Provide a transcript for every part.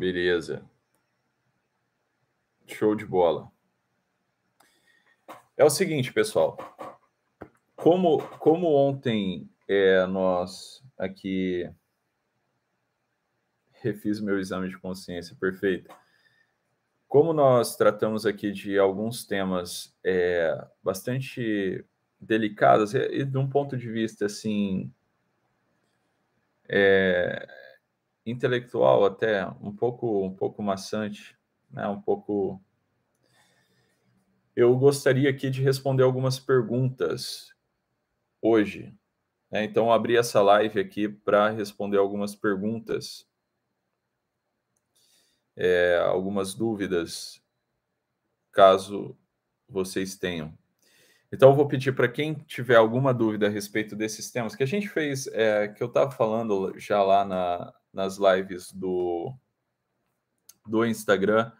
Beleza. Show de bola. É o seguinte, pessoal. Como ontem nós aqui... Refiz meu exame de consciência, perfeito. Como nós tratamos aqui de alguns temas bastante delicados e de um ponto de vista, assim, intelectual até, um pouco maçante, né? Eu gostaria aqui de responder algumas perguntas hoje, né? Então, eu abri essa live aqui para responder algumas perguntas. Algumas dúvidas, caso vocês tenham. Então, eu vou pedir para quem tiver alguma dúvida a respeito desses temas, que a gente fez, que eu estava falando já lá nas lives do Instagram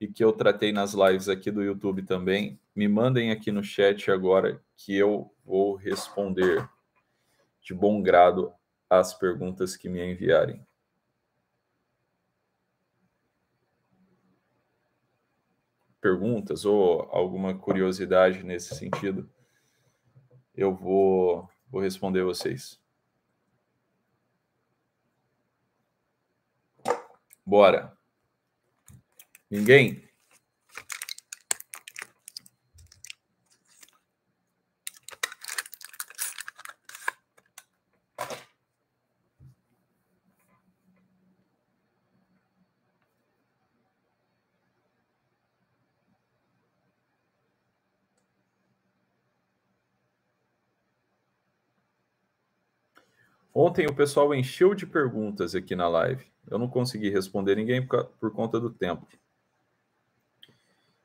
e que eu tratei nas lives aqui do YouTube também, me mandem aqui no chat agora que eu vou responder de bom grado as perguntas que me enviarem. Perguntas ou alguma curiosidade nesse sentido, eu vou responder vocês. Bora. Ninguém? Ontem o pessoal encheu de perguntas aqui na live. Eu não consegui responder ninguém por conta do tempo.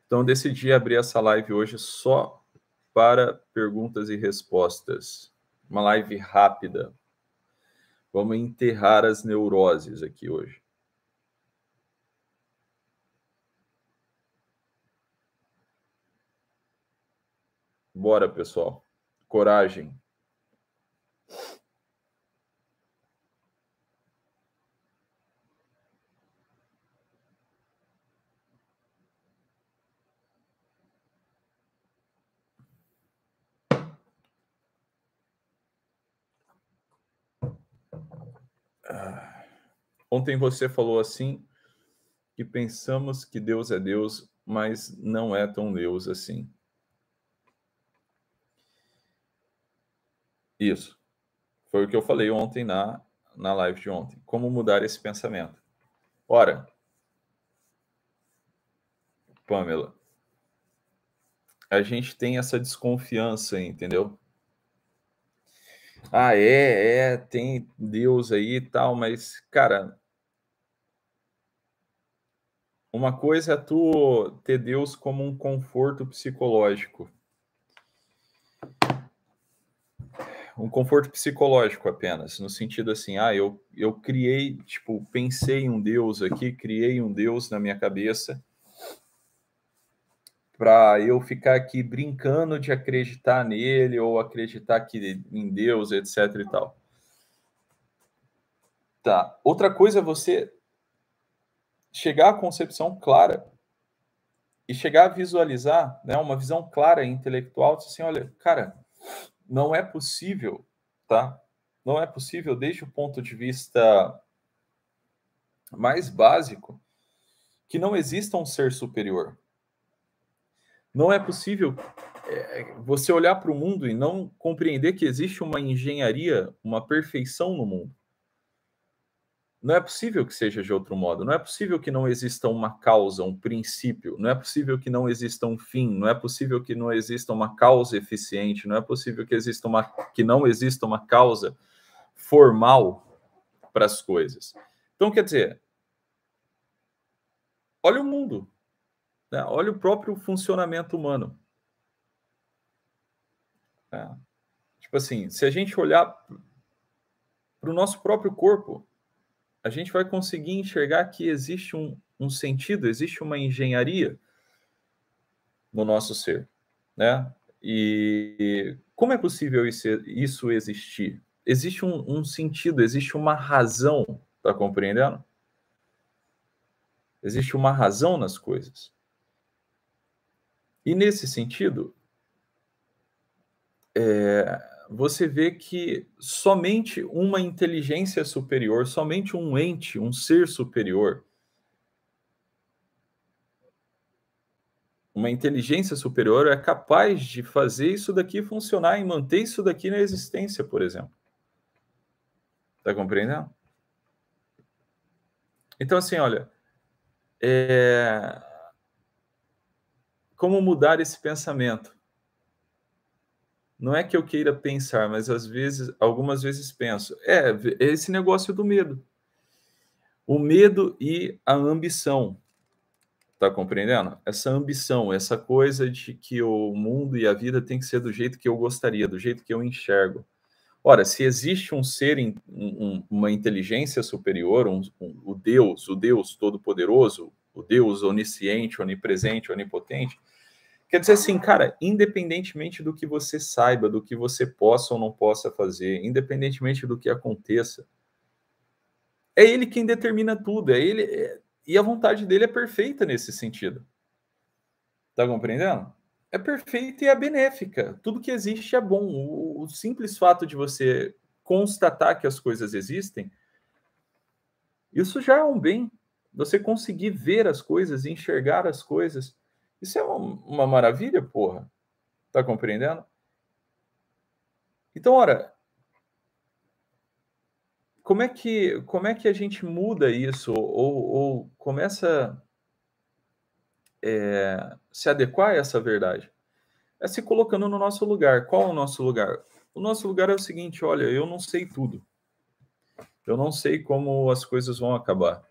Então, eu decidi abrir essa live hoje só para perguntas e respostas. Uma live rápida. Vamos enterrar as neuroses aqui hoje. Bora, pessoal. Coragem. Ontem você falou assim que pensamos que Deus é Deus, mas não é tão Deus assim. Isso. Foi o que eu falei ontem na live de ontem. Como mudar esse pensamento? Ora, Pamela, a gente tem essa desconfiança, entendeu? Ah, tem Deus aí e tal, mas, cara, uma coisa é tu ter Deus como um conforto psicológico. Um conforto psicológico apenas, no sentido assim, eu criei, tipo, pensei em um Deus aqui, criei um Deus na minha cabeça para eu ficar aqui brincando de acreditar nele ou acreditar que em Deus, etc e tal. Tá. Outra coisa é você chegar à concepção clara e chegar a visualizar, né, uma visão clara e intelectual, assim, olha, cara, não é possível, tá? Não é possível desde o ponto de vista mais básico que não exista um ser superior. Não é possível você olhar para o mundo e não compreender que existe uma engenharia, uma perfeição no mundo. Não é possível que seja de outro modo. Não é possível que não exista uma causa, um princípio. Não é possível que não exista um fim. Não é possível que não exista uma causa eficiente. Não é possível que não exista uma causa formal para as coisas. Então, quer dizer, olha o mundo. Olha o próprio funcionamento humano. Tipo assim, se a gente olhar para o nosso próprio corpo, a gente vai conseguir enxergar que existe um sentido, existe uma engenharia no nosso ser, né? E como é possível isso existir? Existe um sentido, existe uma razão, tá compreendendo? Existe uma razão nas coisas. E nesse sentido, você vê que somente uma inteligência superior, somente um ente, um ser superior, uma inteligência superior é capaz de fazer isso daqui funcionar e manter isso daqui na existência, por exemplo. Está compreendendo? Então, assim, olha, como mudar esse pensamento? Não é que eu queira pensar, mas algumas vezes penso. É esse negócio do medo. O medo e a ambição. Tá compreendendo? Essa ambição, essa coisa de que o mundo e a vida tem que ser do jeito que eu gostaria, do jeito que eu enxergo. Ora, se existe um ser, uma inteligência superior, o Deus Todo-Poderoso, o Deus onisciente, onipresente, onipotente, quer dizer assim, cara, independentemente do que você saiba, do que você possa ou não possa fazer, independentemente do que aconteça, é ele quem determina tudo, é ele... E a vontade dele é perfeita nesse sentido. Tá compreendendo? É perfeita e é benéfica. Tudo que existe é bom. O simples fato de você constatar que as coisas existem, isso já é um bem. Você conseguir ver as coisas, enxergar as coisas, isso é uma maravilha, porra. Tá compreendendo? Então, ora... Como é que a gente muda isso ou começa se adequar a essa verdade? É se colocando no nosso lugar. Qual é o nosso lugar? O nosso lugar é o seguinte, olha, eu não sei tudo. Eu não sei como as coisas vão acabar.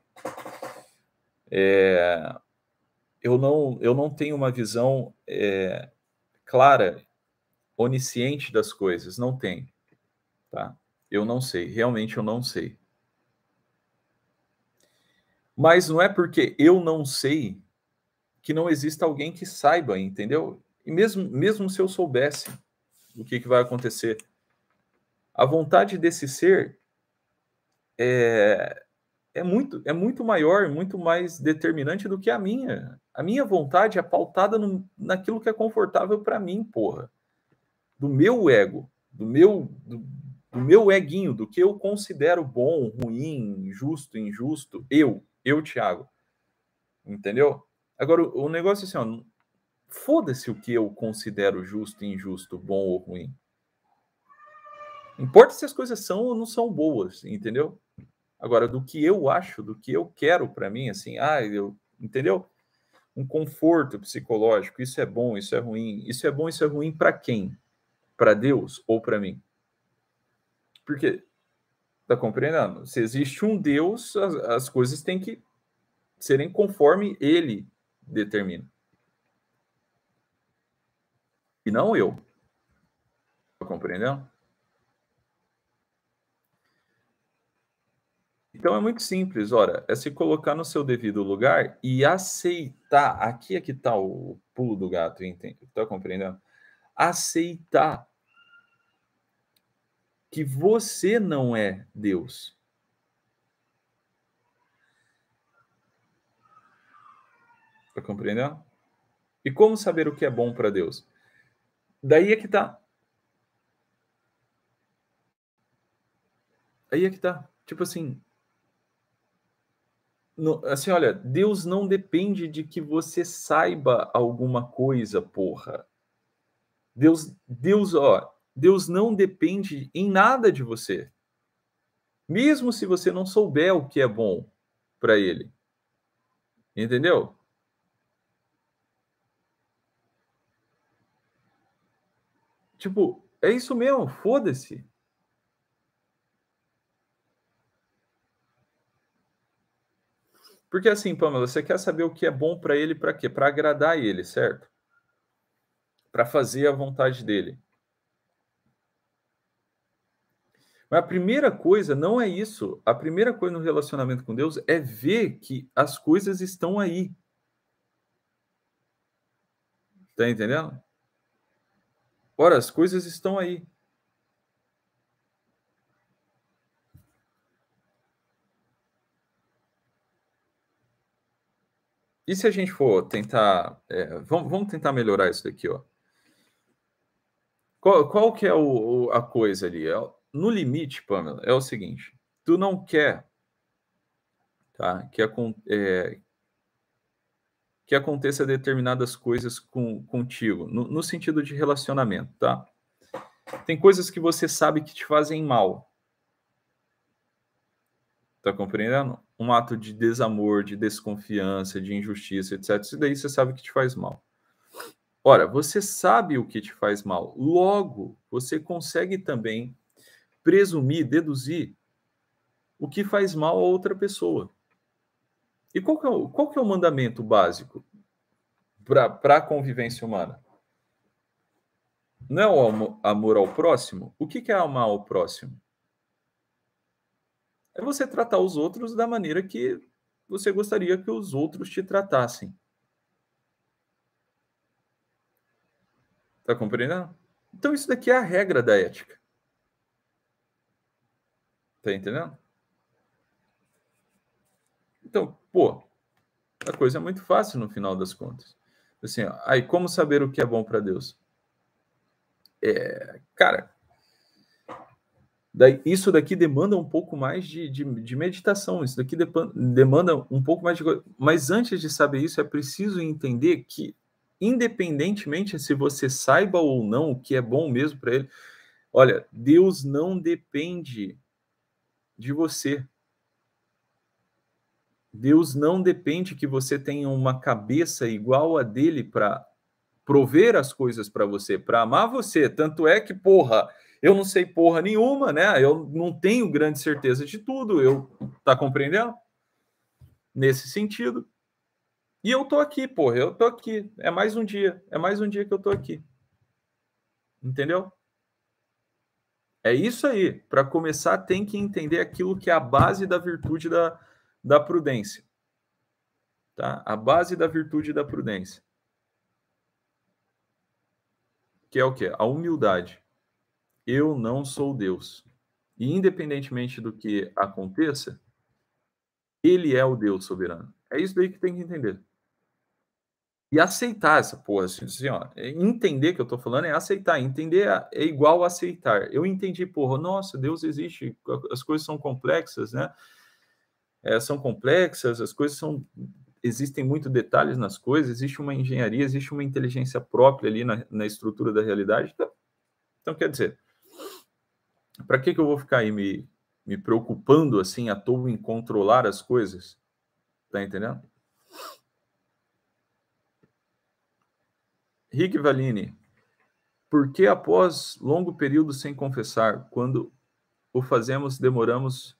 Eu não tenho uma visão clara, onisciente das coisas. Não tenho, tá? Eu não sei, realmente eu não sei. Mas não é porque eu não sei que não exista alguém que saiba, entendeu? E mesmo se eu soubesse o que vai acontecer, a vontade desse ser é muito maior, muito mais determinante do que a minha. A minha vontade é pautada naquilo que é confortável para mim, porra. Do meu ego, do meu eguinho, do que eu considero bom, ruim, justo, injusto, eu, Thiago. Entendeu? Agora, o negócio é assim, ó, foda-se o que eu considero justo, injusto, bom ou ruim. Importa se as coisas são ou não são boas, entendeu? Agora, do que eu acho, do que eu quero pra mim, assim, entendeu? Um conforto psicológico, isso é bom, isso é ruim. Isso é bom, isso é ruim pra quem? Pra Deus ou pra mim? Porque, tá compreendendo? Se existe um Deus, as coisas têm que serem conforme ele determina. E não eu. Tá compreendendo? Então é muito simples, ora, é se colocar no seu devido lugar e aceitar. Aqui é que tá o pulo do gato, entende? Tá compreendendo? Aceitar que você não é Deus. Tá compreendendo? E como saber o que é bom para Deus? Daí é que tá. Aí é que tá. Tipo assim... assim, olha, Deus não depende de que você saiba alguma coisa, porra. Deus não depende em nada de você. Mesmo se você não souber o que é bom para ele. Entendeu? Tipo, é isso mesmo, foda-se. Porque assim, Pamela, você quer saber o que é bom para ele para quê? Para agradar ele, certo? Para fazer a vontade dele. Mas a primeira coisa não é isso. A primeira coisa no relacionamento com Deus é ver que as coisas estão aí. Tá entendendo? Ora, as coisas estão aí. E se a gente for tentar... vamos tentar melhorar isso daqui, ó. Qual que é a coisa ali? No limite, Pamela, é o seguinte. Tu não quer, tá, que aconteça determinadas coisas contigo, no sentido de relacionamento, tá? Tem coisas que você sabe que te fazem mal. Tá compreendendo? Um ato de desamor, de desconfiança, de injustiça, etc. Isso daí você sabe que te faz mal. Ora, você sabe o que te faz mal. Logo, você consegue também presumir, deduzir o que faz mal a outra pessoa. E qual que é o mandamento básico para a convivência humana? Não é o amor ao próximo? O que é amar ao próximo? É você tratar os outros da maneira que você gostaria que os outros te tratassem. Tá compreendendo? Então, isso daqui é a regra da ética. Tá entendendo? Então, pô, a coisa é muito fácil no final das contas. Assim, ó, aí, como saber o que é bom para Deus? Cara, isso daqui demanda um pouco mais de meditação, isso daqui demanda um pouco mais de coisa. Mas antes de saber isso, é preciso entender que, independentemente se você saiba ou não o que é bom mesmo para ele, olha, Deus não depende de você. Deus não depende que você tenha uma cabeça igual a dele para prover as coisas para você, para amar você. Tanto é que, porra, eu não sei porra nenhuma, né? Eu não tenho grande certeza de tudo, tá compreendendo? Nesse sentido. E eu tô aqui, porra, eu tô aqui. É mais um dia que eu tô aqui. Entendeu? É isso aí. Para começar, tem que entender aquilo que é a base da virtude da prudência. Tá? A base da virtude da prudência. Que é o quê? A humildade. Eu não sou Deus. E independentemente do que aconteça, ele é o Deus soberano. É isso daí que tem que entender. E aceitar essa porra, assim, ó, entender que eu tô falando é aceitar, entender é igual aceitar. Eu entendi, porra, nossa, Deus existe, as coisas são complexas, né? São complexas, as coisas são... Existem muitos detalhes nas coisas, existe uma engenharia, existe uma inteligência própria ali na estrutura da realidade. Então, quer dizer, para que eu vou ficar aí me preocupando, assim, à toa em controlar as coisas? Tá entendendo? Rick Valini, por que após longo período sem confessar, quando o fazemos, demoramos,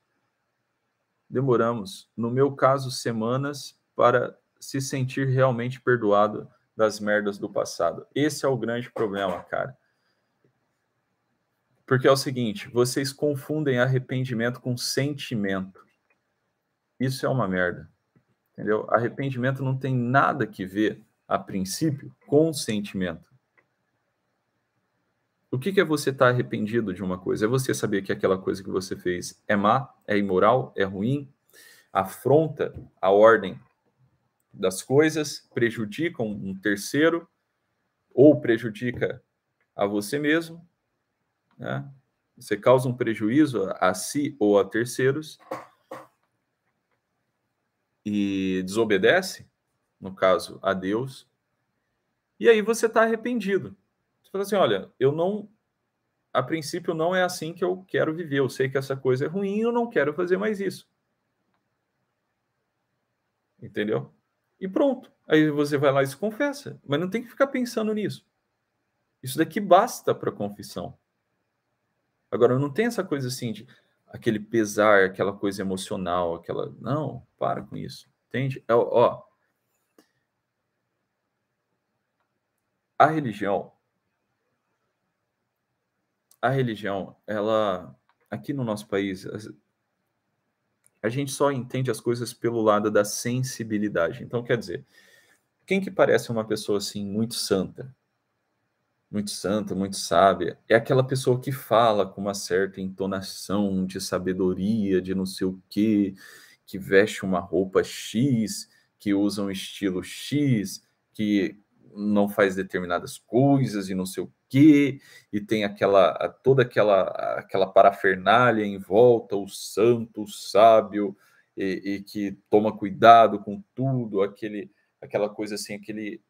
no meu caso, semanas, para se sentir realmente perdoado das merdas do passado? Esse é o grande problema, cara. Porque é o seguinte, vocês confundem arrependimento com sentimento. Isso é uma merda, entendeu? Arrependimento não tem nada que ver a princípio com sentimento. O que é você estar arrependido de uma coisa? É você saber que aquela coisa que você fez é má, é imoral, é ruim, afronta a ordem das coisas, prejudica um terceiro ou prejudica a você mesmo, né? Você causa um prejuízo a si ou a terceiros e desobedece, no caso, a Deus, e aí você está arrependido. Você fala assim, olha, eu não, a princípio não é assim que eu quero viver, eu sei que essa coisa é ruim, eu não quero fazer mais isso. Entendeu? E pronto. Aí você vai lá e se confessa, mas não tem que ficar pensando nisso. Isso daqui basta para confissão. Agora, não tem essa coisa assim de aquele pesar, aquela coisa emocional, aquela... Não, para com isso. Entende? Ó, a religião, ela... Aqui no nosso país... A gente só entende as coisas pelo lado da sensibilidade. Então, quer dizer, quem que parece uma pessoa, assim, muito santa, muito sábia, é aquela pessoa que fala com uma certa entonação de sabedoria, de não sei o quê, que veste uma roupa X, que usam estilo X, que não faz determinadas coisas e não sei o quê, e tem toda aquela parafernália em volta, o santo, o sábio, e que toma cuidado com tudo, aquela coisa assim, aquele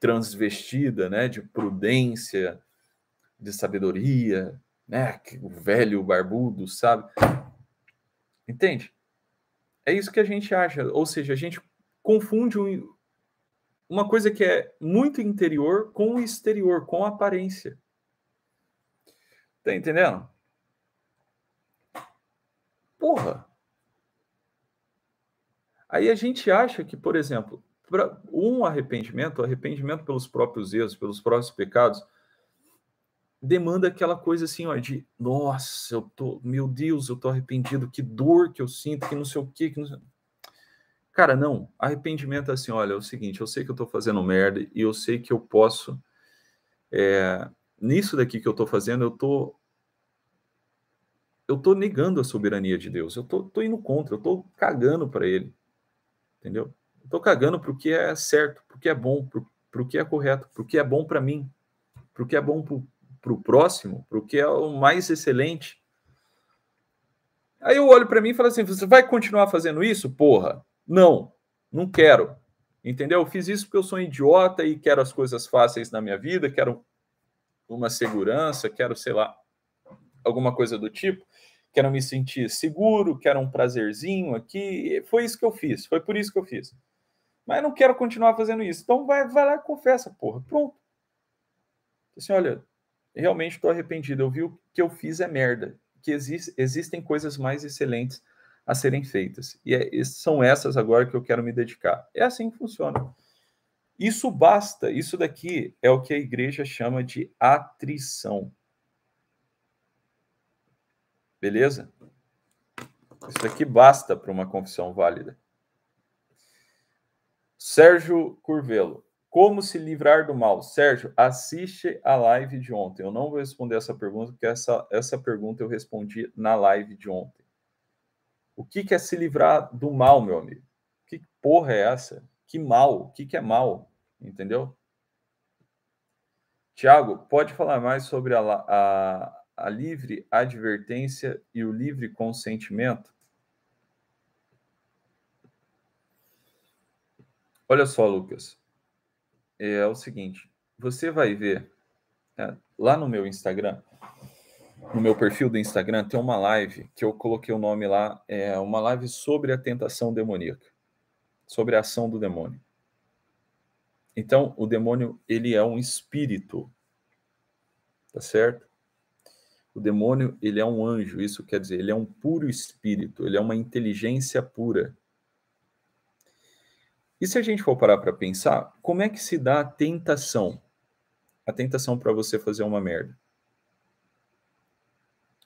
transvestida, né, de prudência, de sabedoria, né, o velho barbudo, sabe? Entende? É isso que a gente acha, ou seja, a gente confunde uma coisa que é muito interior com o exterior, com a aparência. Tá entendendo? Porra! Aí a gente acha que, por exemplo, para um arrependimento pelos próprios erros, pelos próprios pecados, demanda aquela coisa assim, ó, de nossa, meu Deus, eu tô arrependido, que dor que eu sinto, que não sei o quê, que não sei... Cara, não, arrependimento é assim, olha, é o seguinte, eu sei que eu tô fazendo merda e eu sei que eu posso, nisso daqui que eu tô fazendo, eu tô negando a soberania de Deus, eu tô indo contra, eu tô cagando para ele, entendeu? Eu tô cagando pro que é certo, pro que é bom, pro que é correto, pro que é bom para mim, pro que é bom pro próximo, pro que é o mais excelente. Aí eu olho para mim e falo assim, você vai continuar fazendo isso, porra? Não, não quero, entendeu? Eu fiz isso porque eu sou um idiota e quero as coisas fáceis na minha vida, quero uma segurança, quero, sei lá, alguma coisa do tipo, quero me sentir seguro, quero um prazerzinho aqui, foi isso que eu fiz, foi por isso que eu fiz. Mas eu não quero continuar fazendo isso, então vai lá e confessa, porra, pronto. Assim, olha, realmente estou arrependido, eu vi o que eu fiz é merda, que existem coisas mais excelentes a serem feitas. E são essas agora que eu quero me dedicar. É assim que funciona. Isso basta, isso daqui é o que a igreja chama de atrição. Beleza? Isso daqui basta para uma confissão válida. Sérgio Curvelo. Como se livrar do mal? Sérgio, assiste a live de ontem. Eu não vou responder essa pergunta, porque essa pergunta eu respondi na live de ontem. O que é se livrar do mal, meu amigo? Que porra é essa? Que mal? O que é mal? Entendeu? Tiago, pode falar mais sobre a livre advertência e o livre consentimento? Olha só, Lucas. É o seguinte, você vai ver, lá no meu Instagram, no meu perfil do Instagram, tem uma live que eu coloquei o nome lá, é uma live sobre a tentação demoníaca, sobre a ação do demônio. Então, o demônio, ele é um espírito, tá certo? O demônio, ele é um anjo, isso quer dizer, ele é um puro espírito, ele é uma inteligência pura. E se a gente for parar para pensar, como é que se dá a tentação? A tentação para você fazer uma merda.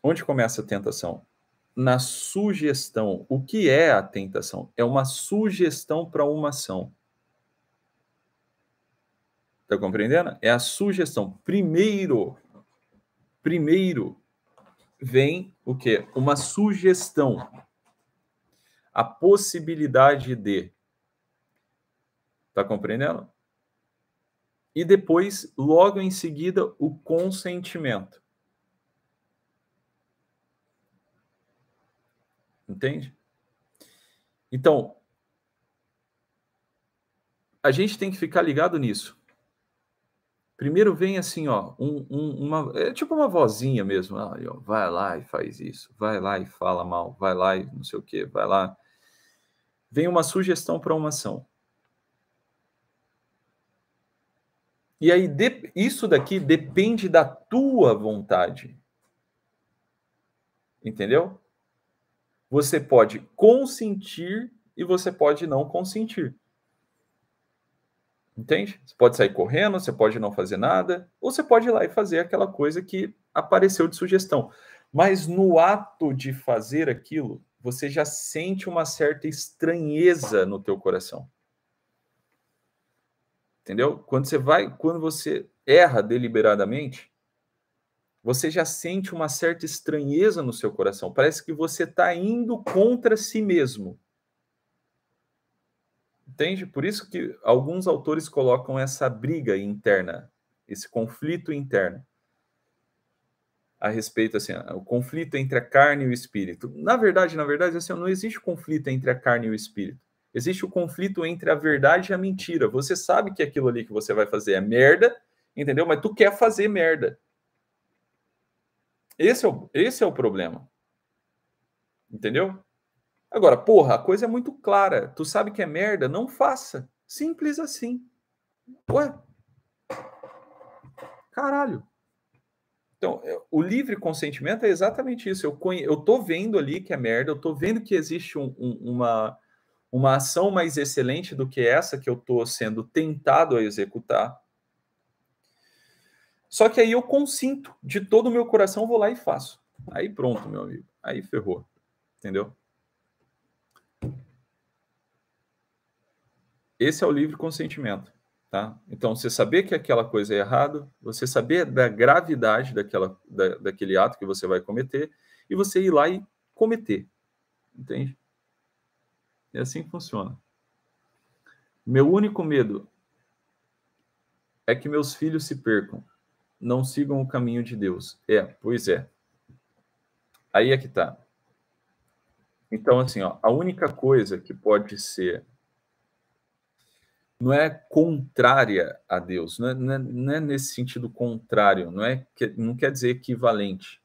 Onde começa a tentação? Na sugestão. O que é a tentação? É uma sugestão para uma ação. Tá compreendendo? É a sugestão. Primeiro vem o quê? Uma sugestão. A possibilidade de... Tá compreendendo? E depois, logo em seguida, o consentimento. Entende? Então, a gente tem que ficar ligado nisso. Primeiro vem assim, ó, é tipo uma vozinha mesmo. Ah, ó, vai lá e faz isso, vai lá e fala mal, vai lá e não sei o quê, vai lá. Vem uma sugestão para uma ação. E aí, isso daqui depende da tua vontade. Entendeu? Você pode consentir e você pode não consentir. Entende? Você pode sair correndo, você pode não fazer nada, ou você pode ir lá e fazer aquela coisa que apareceu de sugestão. Mas no ato de fazer aquilo, você já sente uma certa estranheza no teu coração. Entendeu? Quando você erra deliberadamente, você já sente uma certa estranheza no seu coração. Parece que você está indo contra si mesmo. Entende? Por isso que alguns autores colocam essa briga interna, esse conflito interno, a respeito, assim, o conflito entre a carne e o espírito. Na verdade, assim, não existe conflito entre a carne e o espírito. Existe o conflito entre a verdade e a mentira. Você sabe que aquilo ali que você vai fazer é merda, entendeu? Mas tu quer fazer merda. Esse é o problema. Entendeu? Agora, porra, a coisa é muito clara. Tu sabe que é merda, não faça. Simples assim. Ué? Caralho. Então, o livre consentimento é exatamente isso. Eu tô vendo ali que é merda, eu tô vendo que existe uma ação mais excelente do que essa que eu tô sendo tentado a executar. Só que aí eu consinto de todo o meu coração, vou lá e faço. Aí pronto, meu amigo. Aí ferrou. Entendeu? Esse é o livre consentimento, tá? Então, você saber que aquela coisa é errada, você saber da gravidade daquele ato que você vai cometer e você ir lá e cometer, entende? É assim que funciona. Meu único medo é que meus filhos se percam, não sigam o caminho de Deus. É, pois é. Aí é que tá. Então, assim, ó, a única coisa que pode ser não é contrária a Deus, não é nesse sentido contrário, não quer dizer equivalente.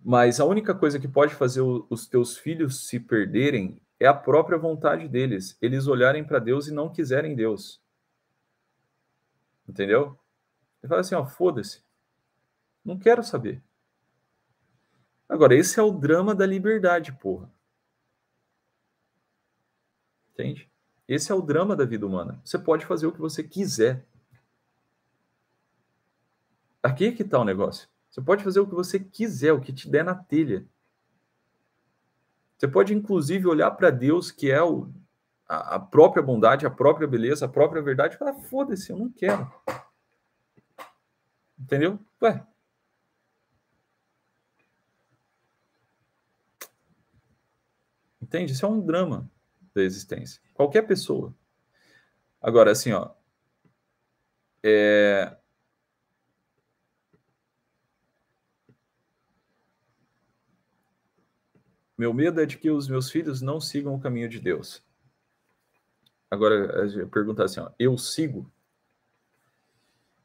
Mas a única coisa que pode fazer os teus filhos se perderem é a própria vontade deles, eles olharem para Deus e não quiserem Deus. Entendeu? Ele fala assim, ó, foda-se, não quero saber. Agora, esse é o drama da liberdade, porra. Entende? Esse é o drama da vida humana. Você pode fazer o que você quiser. Aqui é que tá o negócio. Você pode fazer o que você quiser, o que te der na telha. Você pode, inclusive, olhar para Deus, que é a própria bondade, a própria beleza, a própria verdade, e falar, foda-se, eu não quero. Entendeu? Ué. Entende? Isso é um drama da existência. Qualquer pessoa. Agora, assim, ó. Meu medo é de que os meus filhos não sigam o caminho de Deus. Agora, perguntar assim, ó. Eu sigo?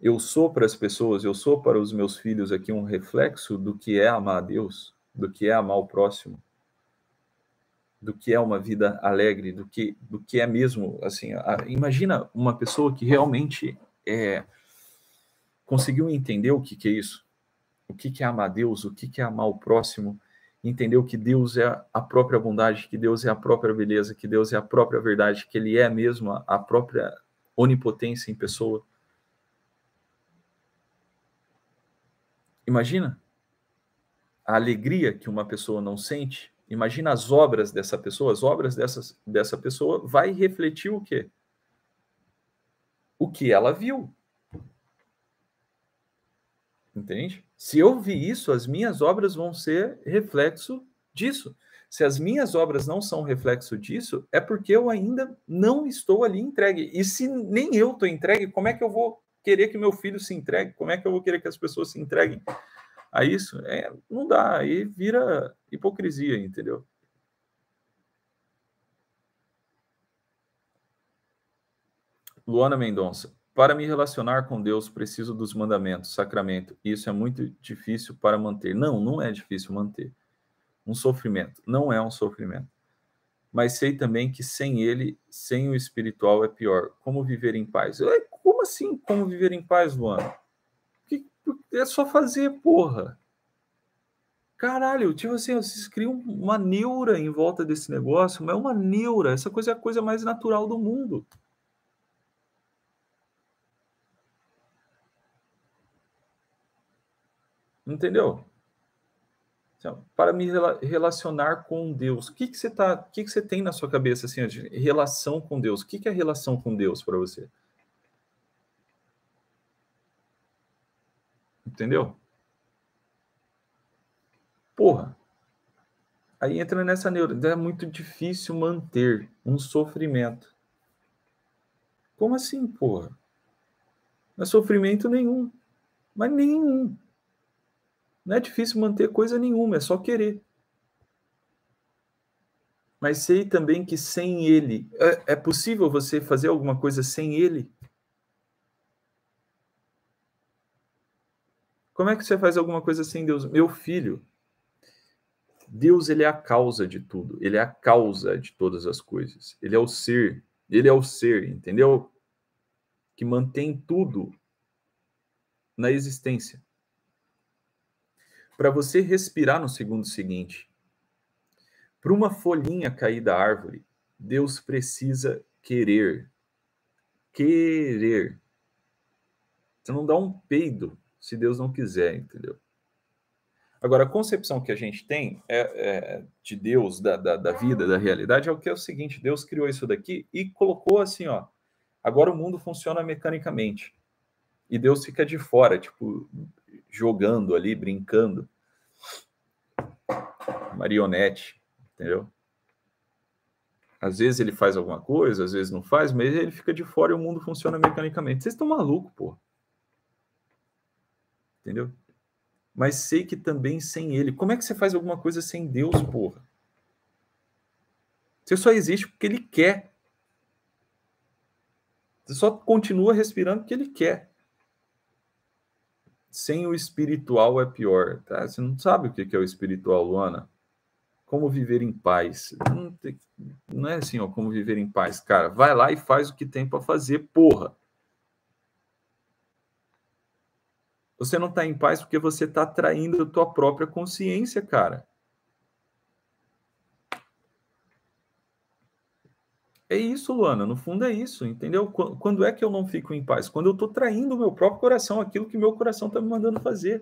Eu sou para as pessoas, eu sou para os meus filhos aqui um reflexo do que é amar a Deus, do que é amar o próximo, do que é uma vida alegre, do que é mesmo, assim, imagina uma pessoa que realmente conseguiu entender o que é isso, o que é amar Deus, o que é amar o próximo, entendeu que Deus é a própria bondade, que Deus é a própria beleza, que Deus é a própria verdade, que Ele é mesmo a própria onipotência em pessoa. Imagina a alegria que uma pessoa não sente. Imagina as obras dessa pessoa. As obras dessa pessoa vai refletir o quê? O que ela viu. Entende? Se eu vi isso, as minhas obras vão ser reflexo disso. Se as minhas obras não são reflexo disso, é porque eu ainda não estou ali entregue. E se nem eu estou entregue, como é que eu vou querer que meu filho se entregue? Como é que eu vou querer que as pessoas se entreguem? Aí isso não dá, aí vira hipocrisia, entendeu? Luana Mendonça. Para me relacionar com Deus, preciso dos mandamentos, sacramento. Isso é muito difícil para manter. Não, não é difícil manter. Um sofrimento. Não é um sofrimento. Mas sei também que sem ele, sem o espiritual é pior. Como viver em paz? Como assim, como viver em paz, Luana? É só fazer, porra. Caralho, tipo assim, vocês criam uma neura em volta desse negócio, mas é uma neura. Essa coisa é a coisa mais natural do mundo. Entendeu? Então, para me relacionar com Deus, o que você tem na sua cabeça, assim, de relação com Deus? O que é relação com Deus para você? Entendeu? Porra. Aí entra nessa neura, é muito difícil manter um sofrimento. Como assim, porra? Não é sofrimento nenhum. Mas nenhum. Não é difícil manter coisa nenhuma, é só querer. Mas sei também que sem ele... É possível você fazer alguma coisa sem ele? Como é que você faz alguma coisa sem Deus? Meu filho, Deus, ele é a causa de tudo. Ele é a causa de todas as coisas. Ele é o ser. Ele é o ser, entendeu? Que mantém tudo na existência. Para você respirar no segundo seguinte, para uma folhinha cair da árvore, Deus precisa querer. Querer. Você não dá um peido se Deus não quiser, entendeu? Agora, a concepção que a gente tem de Deus, da vida, da realidade, é o que é o seguinte: Deus criou isso daqui e colocou assim, ó. Agora o mundo funciona mecanicamente. E Deus fica de fora, tipo, jogando ali, brincando. Marionete, entendeu? Às vezes ele faz alguma coisa, às vezes não faz, mas ele fica de fora e o mundo funciona mecanicamente. Vocês estão malucos, pô. Entendeu? Mas sei que também sem ele. Como é que você faz alguma coisa sem Deus, porra? Você só existe porque ele quer. Você só continua respirando porque ele quer. Sem o espiritual é pior, tá? Você não sabe o que é o espiritual, Luana. Como viver em paz. Não é assim, ó, como viver em paz. Cara, vai lá e faz o que tem pra fazer, porra. Você não está em paz porque você está traindo a tua própria consciência, cara. É isso, Luana. No fundo é isso, entendeu? Quando é que eu não fico em paz? Quando eu estou traindo o meu próprio coração, aquilo que meu coração está me mandando fazer.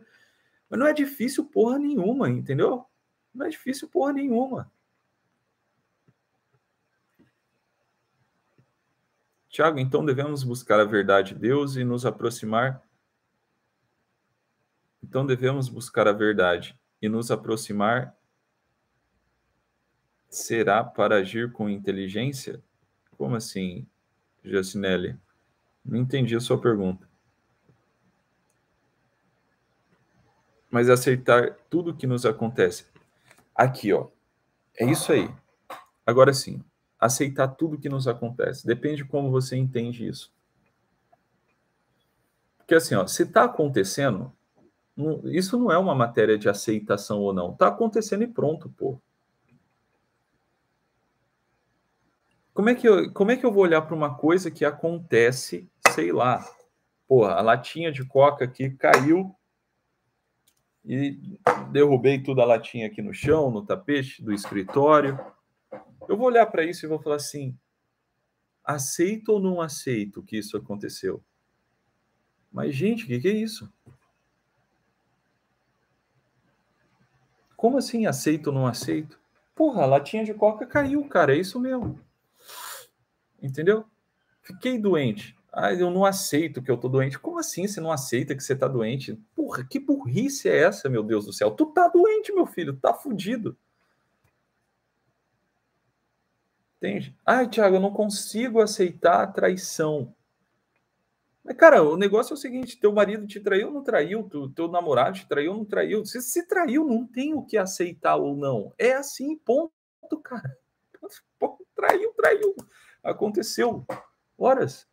Mas não é difícil porra nenhuma, entendeu? Não é difícil porra nenhuma. Thiago, então devemos buscar a verdade de Deus e nos aproximar... Então devemos buscar a verdade e nos aproximar. Será para agir com inteligência? Como assim, Giacinelli? Não entendi a sua pergunta. Mas aceitar tudo o que nos acontece. Aqui, ó. É isso aí. Agora sim. Aceitar tudo o que nos acontece. Depende de como você entende isso. Porque assim, ó. Se está acontecendo... Isso não é uma matéria de aceitação ou não. Tá acontecendo e pronto, pô. Como é que eu vou olhar para uma coisa que acontece, sei lá, porra, a latinha de coca aqui caiu e derrubei toda a latinha aqui no chão, no tapete do escritório. Eu vou olhar para isso e vou falar assim, aceito ou não aceito que isso aconteceu? Mas, gente, o que é isso? Como assim, aceito ou não aceito? Porra, a latinha de coca caiu, cara, é isso mesmo. Entendeu? Fiquei doente. Ah, eu não aceito que eu tô doente. Como assim você não aceita que você tá doente? Porra, que burrice é essa, meu Deus do céu? Tu tá doente, meu filho, tá fudido. Entende? Ai, Thiago, eu não consigo aceitar a traição. Mas, cara, o negócio é o seguinte, teu marido te traiu ou não traiu? Teu namorado te traiu ou não traiu? Se traiu, não tem o que aceitar ou não. É assim, ponto, cara. Traiu, traiu. Aconteceu. Horas.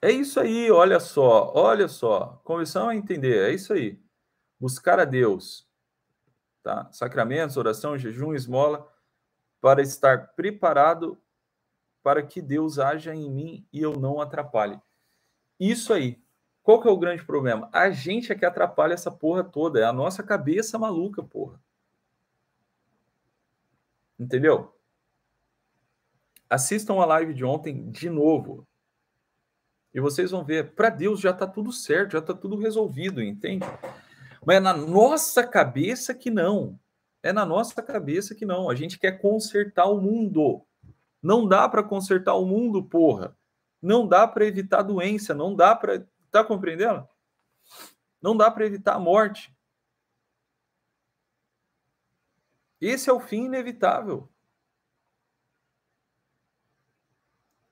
É isso aí, olha só. Olha só. Começamos a entender. É isso aí. Buscar a Deus. Tá? Sacramentos, oração, jejum, esmola... para estar preparado para que Deus haja em mim e eu não atrapalhe. Isso aí. Qual que é o grande problema? A gente é que atrapalha essa porra toda. É a nossa cabeça maluca, porra. Entendeu? Assistam a live de ontem de novo. E vocês vão ver. Para Deus já está tudo certo, já está tudo resolvido, entende? Mas é na nossa cabeça que não. É na nossa cabeça que não. A gente quer consertar o mundo. Não dá para consertar o mundo, porra. Não dá para evitar doença. Não dá para... Tá compreendendo? Não dá para evitar a morte. Esse é o fim inevitável.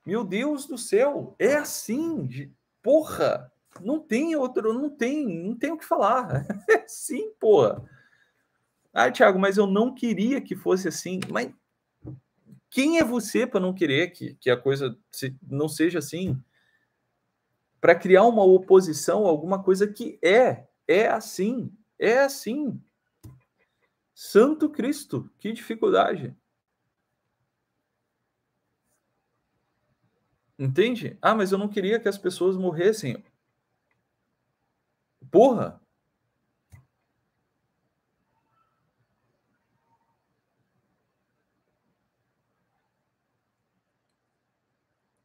Meu Deus do céu, é assim, porra, não tem outro, não tem o que falar. É assim, porra. Ah, Thiago, mas eu não queria que fosse assim. Mas quem é você para não querer que a coisa não seja assim? Para criar uma oposição a alguma coisa que é assim, é assim. Santo Cristo, que dificuldade. Entende? Ah, mas eu não queria que as pessoas morressem. Porra!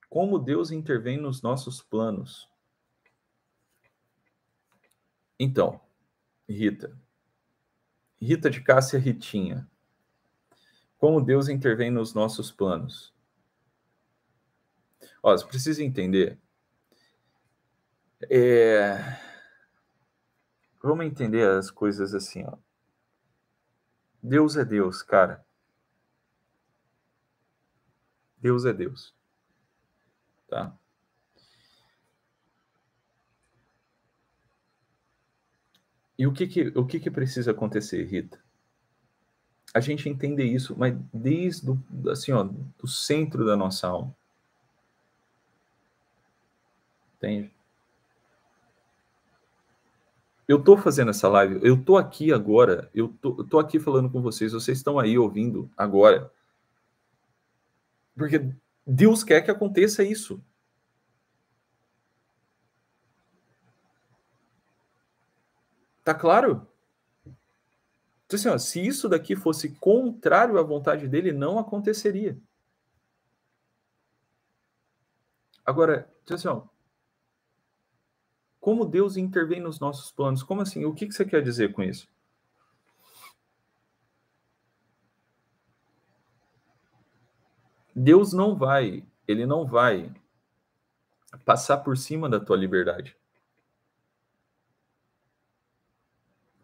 Como Deus intervém nos nossos planos. Então, Rita de Cássia, Ritinha. Como Deus intervém nos nossos planos. Ó, você precisa entender. Vamos entender as coisas assim, ó. Deus é Deus, cara. Deus é Deus. Tá? E o que precisa acontecer, Rita? A gente entender isso, mas desde assim, ó, do centro da nossa alma. Entende? Eu tô fazendo essa live, eu tô aqui agora, eu tô aqui falando com vocês, vocês estão aí ouvindo agora. Porque Deus quer que aconteça isso. Tá claro? Então, assim, ó, se isso daqui fosse contrário à vontade dele, não aconteceria. Agora, então, assim, ó, como Deus intervém nos nossos planos? Como assim? O que você quer dizer com isso? Deus não vai, ele não vai passar por cima da tua liberdade.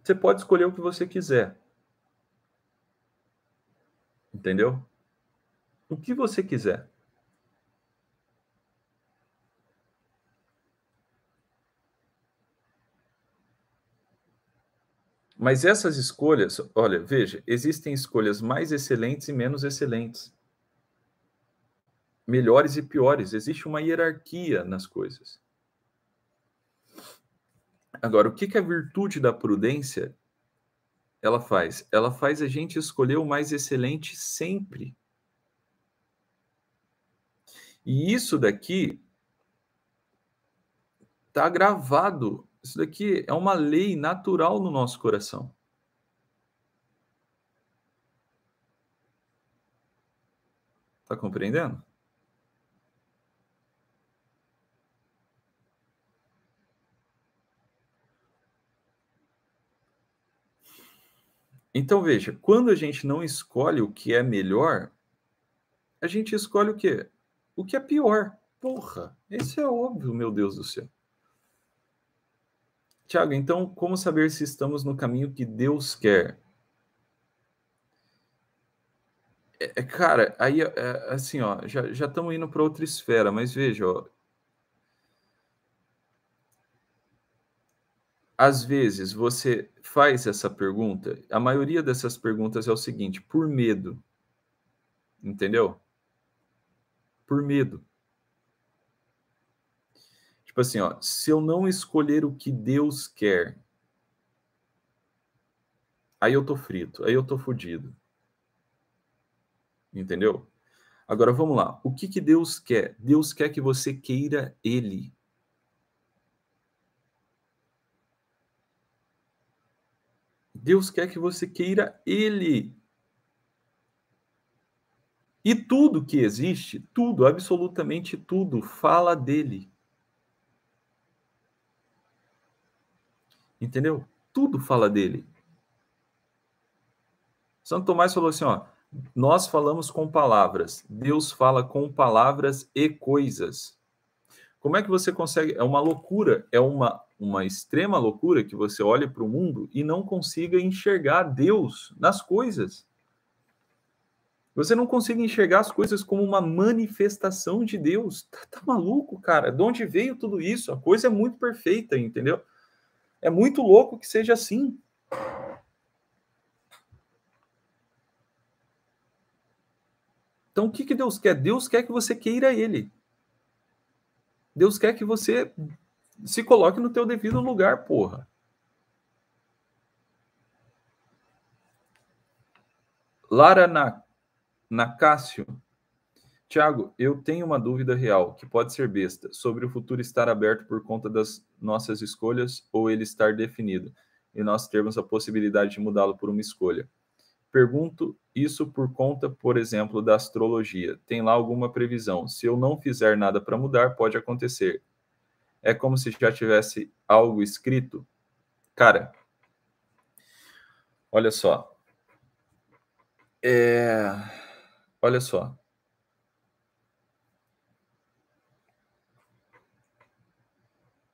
Você pode escolher o que você quiser. Entendeu? O que você quiser. Mas essas escolhas, olha, veja, existem escolhas mais excelentes e menos excelentes. Melhores e piores. Existe uma hierarquia nas coisas. Agora, o que a virtude da prudência ela faz? Ela faz a gente escolher o mais excelente sempre. E isso daqui está gravado. Isso daqui é uma lei natural no nosso coração. Está compreendendo? Então, veja, quando a gente não escolhe o que é melhor, a gente escolhe o quê? O que é pior. Porra, isso é óbvio, meu Deus do céu. Thiago, então, como saber se estamos no caminho que Deus quer? Cara, aí, assim, ó, já estamos indo para outra esfera, mas veja, ó. Às vezes você faz essa pergunta, a maioria dessas perguntas é o seguinte, por medo, entendeu? Por medo. Tipo assim, ó, se eu não escolher o que Deus quer, aí eu tô frito, aí eu tô fodido. Entendeu? Agora vamos lá, o que Deus quer? Deus quer que você queira Ele. Deus quer que você queira Ele. E tudo que existe, tudo, absolutamente tudo, fala dele. Entendeu? Tudo fala dele. Santo Tomás falou assim, ó, nós falamos com palavras, Deus fala com palavras e coisas. Como é que você consegue? É uma loucura, é uma uma extrema loucura que você olhe para o mundo e não consiga enxergar Deus nas coisas. Você não consegue enxergar as coisas como uma manifestação de Deus. Tá maluco, cara? De onde veio tudo isso? A coisa é muito perfeita, entendeu? É muito louco que seja assim. Então, o que que Deus quer? Deus quer que você queira Ele. Deus quer que você se coloque no teu devido lugar, porra. Lara Nacássio. Thiago, eu tenho uma dúvida real, que pode ser besta, sobre o futuro estar aberto por conta das nossas escolhas ou ele estar definido, e nós termos a possibilidade de mudá-lo por uma escolha. Pergunto isso por conta, por exemplo, da astrologia. Tem lá alguma previsão. Se eu não fizer nada para mudar, pode acontecer. É como se já tivesse algo escrito. Cara, olha só. Olha só.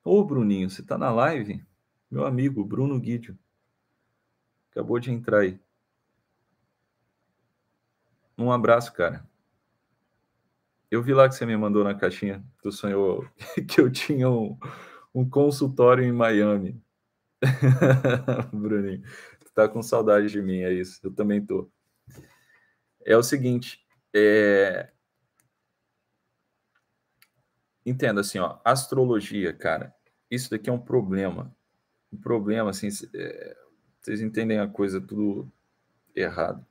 Ô, Bruninho, você está na live? Meu amigo, Bruno Guidio. Acabou de entrar aí. Um abraço, cara. Eu vi lá que você me mandou na caixinha. Tu sonhou que eu tinha um consultório em Miami. Bruninho, tu tá com saudade de mim, é isso. Eu também tô. É o seguinte, entenda assim, ó, astrologia, cara, isso daqui é um problema. Um problema, assim, vocês entendem a coisa tudo errado.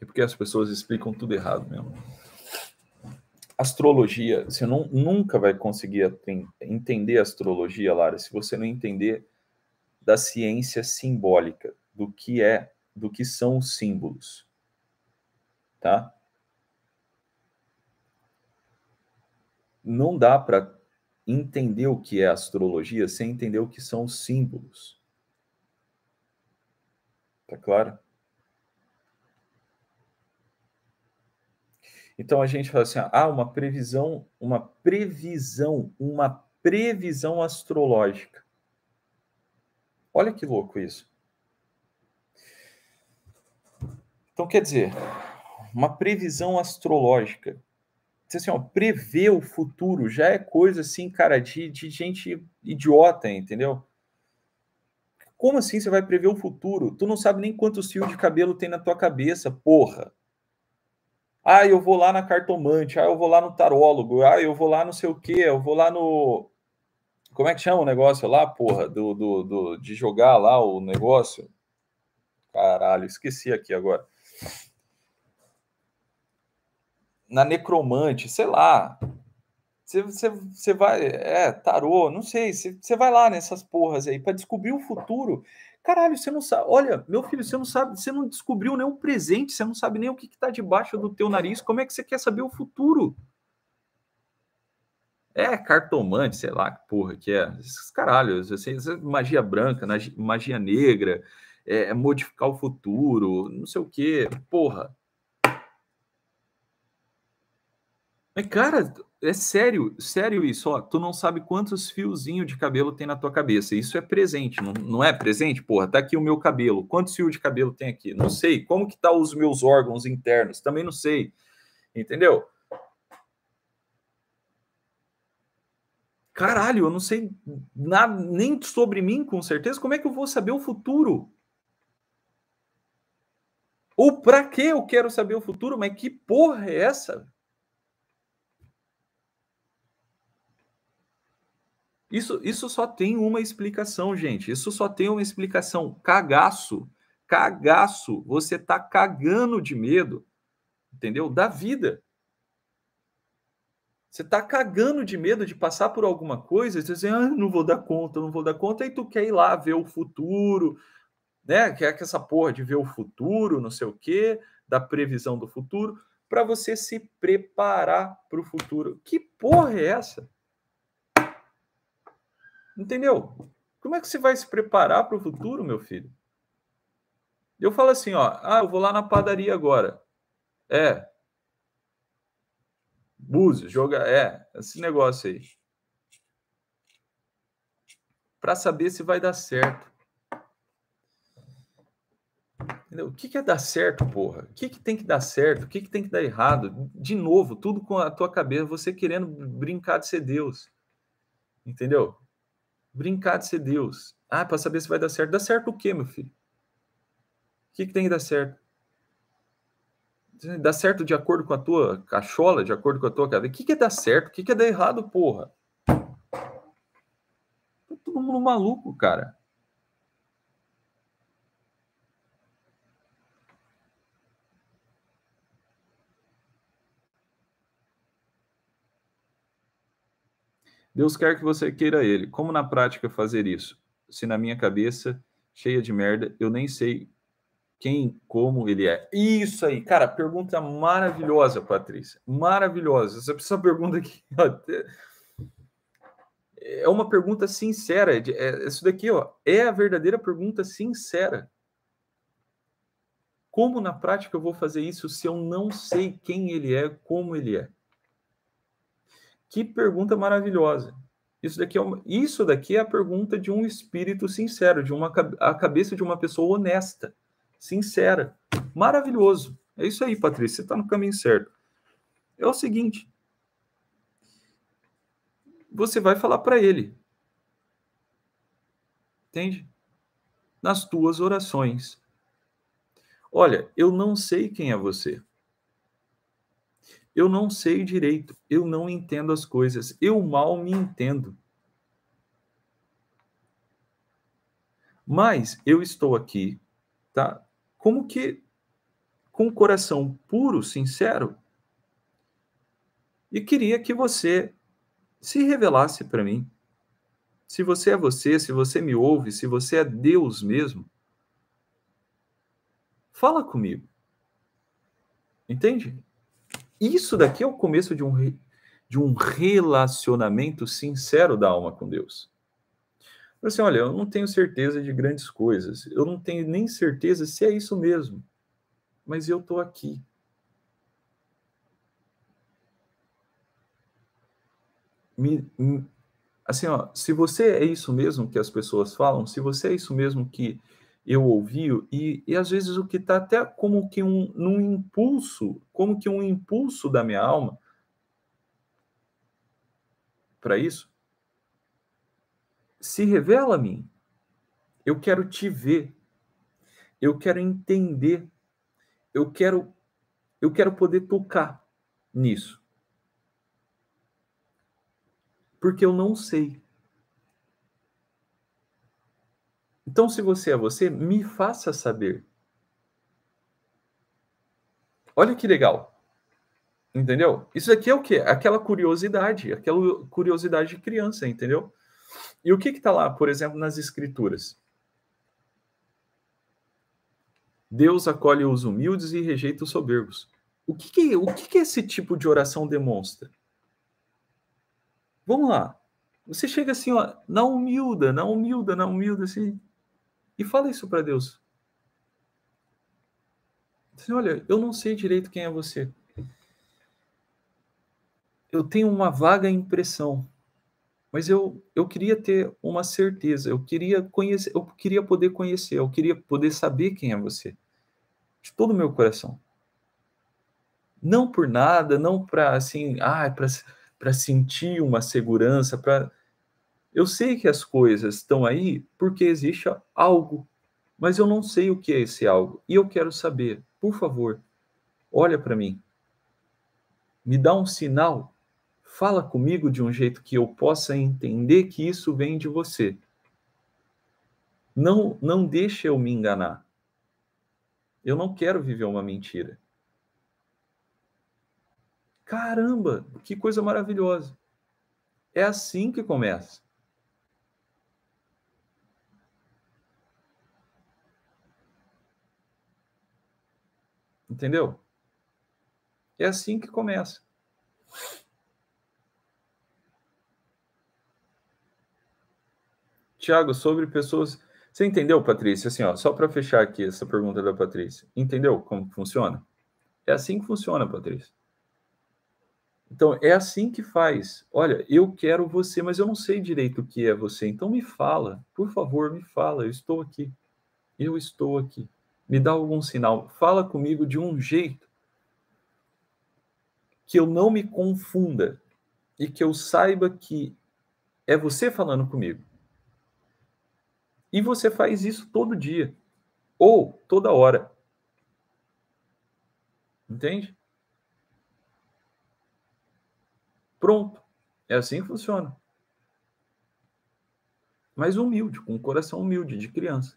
É porque as pessoas explicam tudo errado mesmo. Astrologia, você nunca vai conseguir entender a astrologia, Lara, se você não entender da ciência simbólica, do que são os símbolos, tá? Não dá para entender o que é astrologia sem entender o que são os símbolos. Tá claro? Então, a gente fala assim, ah, uma previsão astrológica. Olha que louco isso. Então, quer dizer, uma previsão astrológica. Assim, ó, prever o futuro já é coisa assim, cara, de gente idiota, entendeu? Como assim você vai prever o futuro? Tu não sabe nem quantos fios de cabelo tem na tua cabeça, porra. Ah, eu vou lá na cartomante, ah, eu vou lá no tarólogo, ah, eu vou lá não sei o quê, eu vou lá no... Como é que chama o negócio lá, porra, de jogar lá o negócio? Caralho, esqueci aqui agora. Na necromante, sei lá. Você vai... tarô, não sei, você vai lá nessas porras aí pra descobrir o futuro... Caralho, você não sabe... Olha, meu filho, você não sabe... Você não descobriu nem o presente, você não sabe nem o que está debaixo do teu nariz. Como é que você quer saber o futuro? É cartomante, sei lá que porra que é. Esses caralhos, assim, magia branca, magia negra, modificar o futuro, não sei o quê, porra. Mas, cara, é sério, sério isso, ó, tu não sabe quantos fiozinhos de cabelo tem na tua cabeça, isso é presente, não é presente? Porra, tá aqui o meu cabelo, quantos fios de cabelo tem aqui? Não sei, como que tá os meus órgãos internos? Também não sei, entendeu? Caralho, eu não sei nada, nem sobre mim, com certeza, como é que eu vou saber o futuro? Ou pra que eu quero saber o futuro? Mas que porra é essa? Isso só tem uma explicação, gente. Isso só tem uma explicação. Cagaço. Cagaço. Você tá cagando de medo, entendeu? Da vida. Você tá cagando de medo de passar por alguma coisa, você diz, ah, não vou dar conta, não vou dar conta, e tu quer ir lá ver o futuro, né? Quer que essa porra de ver o futuro, não sei o quê, da previsão do futuro, para você se preparar para o futuro. Que porra é essa? Entendeu? Como é que você vai se preparar para o futuro, meu filho? Eu falo assim, ó, ah, eu vou lá na padaria agora. Búzios, esse negócio aí. para saber se vai dar certo. Entendeu? O que que é dar certo, porra? O que que tem que dar certo? O que que tem que dar errado? De novo, tudo com a tua cabeça, você querendo brincar de ser Deus. Entendeu? Brincar de ser Deus. Ah, para saber se vai dar certo. Dá certo o quê, meu filho? O que que tem que dar certo? Dá certo de acordo com a tua cachola, de acordo com a tua cabeça. O que que é dar certo? O que que é dar errado, porra? Tá todo mundo maluco, cara. Deus quer que você queira ele. Como na prática fazer isso? Se na minha cabeça, cheia de merda, eu nem sei quem, como ele é. Isso aí, cara, pergunta maravilhosa, Patrícia. Maravilhosa. Essa pergunta aqui, ó, é uma pergunta sincera. Isso daqui, ó, é a verdadeira pergunta sincera. Como na prática eu vou fazer isso se eu não sei quem ele é, como ele é? Que pergunta maravilhosa. Isso daqui é a pergunta de um espírito sincero, a cabeça de uma pessoa honesta, sincera. Maravilhoso. É isso aí, Patrícia, você está no caminho certo. É o seguinte, você vai falar para ele, entende? Nas tuas orações. Olha, eu não sei quem é você. Eu não sei direito, eu não entendo as coisas, eu mal me entendo. Mas eu estou aqui, tá? Como que com o coração puro, sincero, e queria que você se revelasse para mim. Se você é você, se você me ouve, se você é Deus mesmo, fala comigo. Entende? Isso daqui é o começo de um relacionamento sincero da alma com Deus. Assim, olha, eu não tenho certeza de grandes coisas, eu não tenho nem certeza se é isso mesmo, mas eu estou aqui. Assim, ó, se você é isso mesmo que as pessoas falam, se você é isso mesmo que eu ouvi, e às vezes o que está até como que um impulso da minha alma para isso, se revela a mim. Eu quero te ver, eu quero entender, eu quero poder tocar nisso. Porque eu não sei. Então, se você é você, me faça saber. Olha que legal. Entendeu? Isso aqui é o quê? Aquela curiosidade de criança, entendeu? E o que está lá, por exemplo, nas Escrituras? Deus acolhe os humildes e rejeita os soberbos. O que esse tipo de oração demonstra? Vamos lá. Você chega assim, ó, na humilda, assim... E fala isso para Deus. Assim, olha, eu não sei direito quem é você. Eu tenho uma vaga impressão. Mas eu queria ter uma certeza. Eu queria poder conhecer. Eu queria poder saber quem é você. De todo o meu coração. Não por nada, não para assim... para sentir uma segurança, eu sei que as coisas estão aí porque existe algo, mas eu não sei o que é esse algo, e eu quero saber, por favor, olha para mim, me dá um sinal, fala comigo de um jeito que eu possa entender que isso vem de você. Não deixa eu me enganar, eu não quero viver uma mentira. Caramba, que coisa maravilhosa. É assim que começa. Entendeu? É assim que começa. Thiago, sobre pessoas... Você entendeu, Patrícia? Assim, ó, só para fechar aqui essa pergunta da Patrícia. Entendeu como funciona? É assim que funciona, Patrícia. Então, é assim que faz. Olha, eu quero você, mas eu não sei direito o que é você. Então, me fala. Por favor, me fala. Eu estou aqui. Eu estou aqui. Me dá algum sinal. Fala comigo de um jeito que eu não me confunda e que eu saiba que é você falando comigo. E você faz isso todo dia. Ou toda hora. Entende? Pronto. É assim que funciona. Mas humilde, com um coração humilde de criança.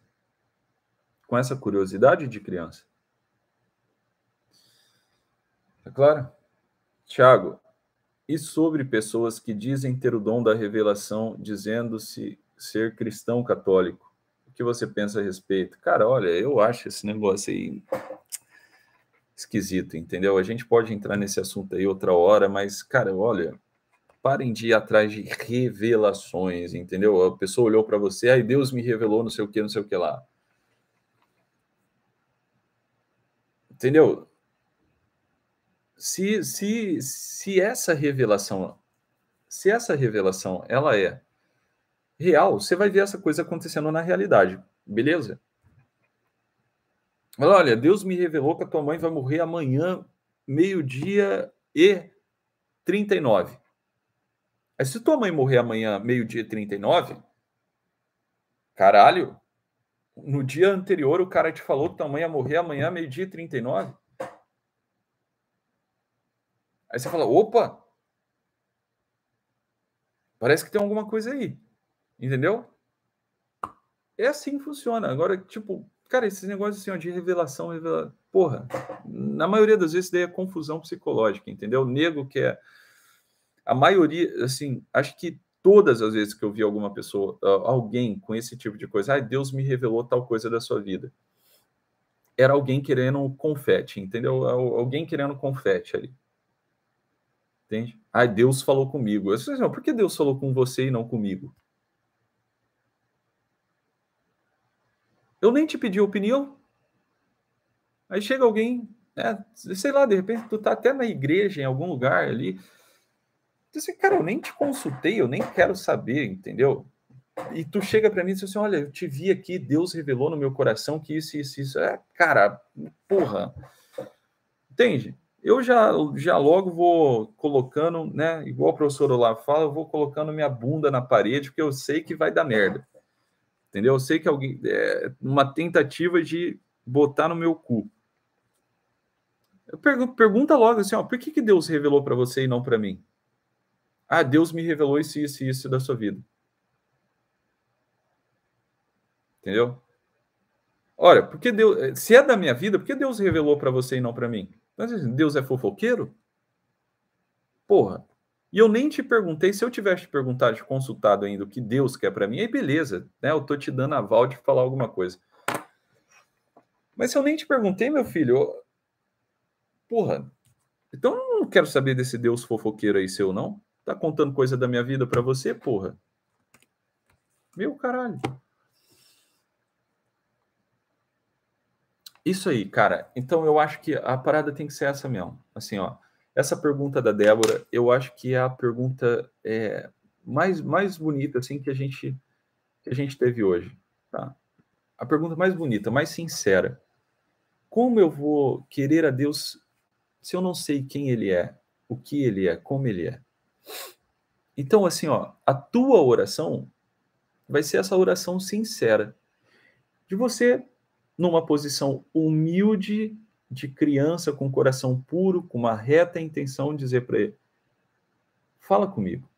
Com essa curiosidade de criança. Tá claro? Thiago, e sobre pessoas que dizem ter o dom da revelação, dizendo-se ser cristão católico? O que você pensa a respeito? Cara, olha, eu acho esse negócio aí esquisito, entendeu? A gente pode entrar nesse assunto aí outra hora, mas, cara, olha, parem de ir atrás de revelações, entendeu? A pessoa olhou para você, aí Deus me revelou não sei o que, não sei o que lá. Entendeu? Se essa revelação, ela é real, você vai ver essa coisa acontecendo na realidade, beleza? Olha, Deus me revelou que a tua mãe vai morrer amanhã, 12:39. Aí se tua mãe morrer amanhã, 12:39, caralho, no dia anterior o cara te falou que tua mãe ia morrer amanhã, 12:39. Aí você fala, opa, parece que tem alguma coisa aí, entendeu? É assim que funciona. Agora, tipo, cara, esses negócios assim, ó, de revelação, porra, na maioria das vezes daí é confusão psicológica, entendeu? O nego que é... A maioria, assim, acho que todas as vezes que eu vi alguma pessoa, alguém com esse tipo de coisa, Deus me revelou tal coisa da sua vida. Era alguém querendo confete, entendeu? Alguém querendo confete ali. Entende? Deus falou comigo. Eu disse, por que Deus falou com você e não comigo? Eu nem te pedi opinião. Aí chega alguém, sei lá, de repente tu tá até na igreja, em algum lugar ali. Disse, cara, eu nem te consultei, eu nem quero saber, entendeu? E tu chega pra mim e diz assim, olha, eu te vi aqui, Deus revelou no meu coração que isso. Cara, porra. Entende? Eu já logo vou colocando, né, igual o professor Olavo fala, eu vou colocando minha bunda na parede, porque eu sei que vai dar merda. Entendeu? Eu sei que alguém... uma tentativa de botar no meu cu. Eu pergunta logo assim, ó, por que Deus revelou para você e não para mim? Deus me revelou isso da sua vida. Entendeu? Olha, porque Deus... se é da minha vida, por que Deus revelou para você e não para mim? Deus é fofoqueiro? Porra. E eu nem te perguntei, se eu tivesse te perguntado, te consultado ainda o que Deus quer para mim, aí beleza, né? Eu tô te dando aval de falar alguma coisa. Mas se eu nem te perguntei, meu filho, porra, então eu não quero saber desse Deus fofoqueiro aí seu, não? Tá contando coisa da minha vida para você, porra? Meu caralho. Isso aí, cara. Então eu acho que a parada tem que ser essa mesmo. Assim, ó. Essa pergunta da Débora, eu acho que é a pergunta mais bonita assim, que a gente teve hoje. Tá? A pergunta mais bonita, mais sincera. Como eu vou querer a Deus se eu não sei quem Ele é, o que Ele é, como Ele é? Então, assim, ó, a tua oração vai ser essa oração sincera. De você, numa posição humilde, de criança, com coração puro, com uma reta intenção, dizer para ele, fala comigo.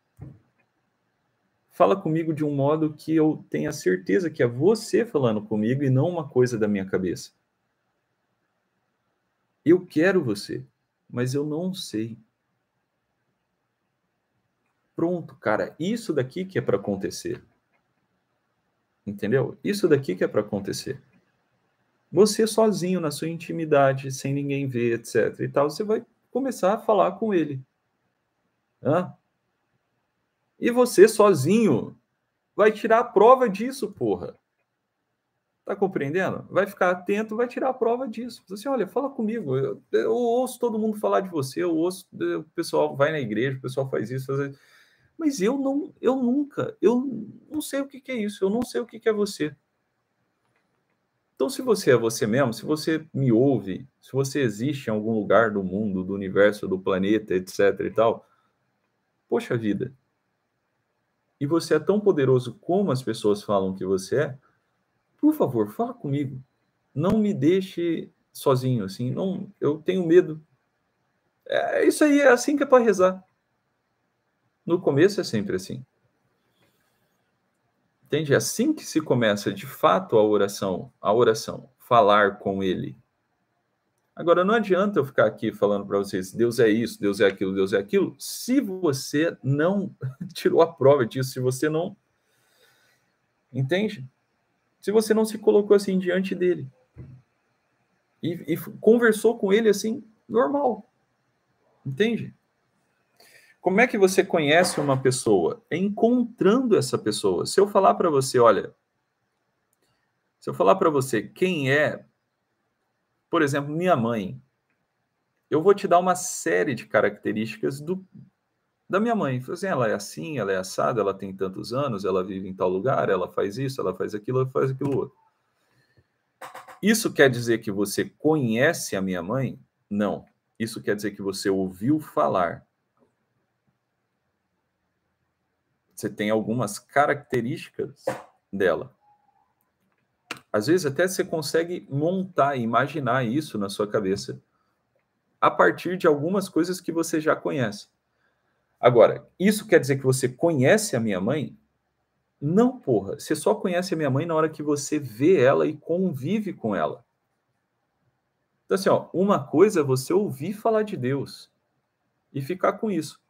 Fala comigo de um modo que eu tenha certeza que é você falando comigo e não uma coisa da minha cabeça. Eu quero você, mas eu não sei. Pronto, cara, isso daqui que é para acontecer. Entendeu? Isso daqui que é para acontecer. Você sozinho, na sua intimidade, sem ninguém ver, etc. e tal, você vai começar a falar com ele. Hã? E você sozinho vai tirar a prova disso, porra. Está compreendendo? Vai ficar atento, vai tirar a prova disso. Assim, olha, fala comigo. Eu ouço todo mundo falar de você, eu ouço, o pessoal vai na igreja, o pessoal faz isso, faz isso. Mas eu não sei o que, que é isso, eu não sei o que, que é você. Então, se você é você mesmo, se você me ouve, se você existe em algum lugar do mundo, do universo, do planeta, etc e tal, poxa vida, e você é tão poderoso como as pessoas falam que você é, por favor, fala comigo. Não me deixe sozinho, assim. Não, eu tenho medo. É, isso aí é assim que é para rezar. No começo é sempre assim. Entende? É assim que se começa, de fato, a oração. A oração. Falar com ele. Agora, não adianta eu ficar aqui falando para vocês, Deus é isso, Deus é aquilo, Deus é aquilo, se você não tirou a prova disso, se você não... Entende? Se você não se colocou assim diante dele e conversou com ele assim, normal, entende? Como é que você conhece uma pessoa? É encontrando essa pessoa. Se eu falar para você, olha, se eu falar para você quem é, por exemplo, minha mãe, eu vou te dar uma série de características da minha mãe, ela é assim, ela é assada, ela tem tantos anos, ela vive em tal lugar, ela faz isso, ela faz aquilo outro. Isso quer dizer que você conhece a minha mãe? Não. Isso quer dizer que você ouviu falar. Você tem algumas características dela. Às vezes até você consegue montar, imaginar isso na sua cabeça a partir de algumas coisas que você já conhece. Agora, isso quer dizer que você conhece a minha mãe? Não, porra. Você só conhece a minha mãe na hora que você vê ela e convive com ela. Então, assim, ó, uma coisa é você ouvir falar de Deus e ficar com isso.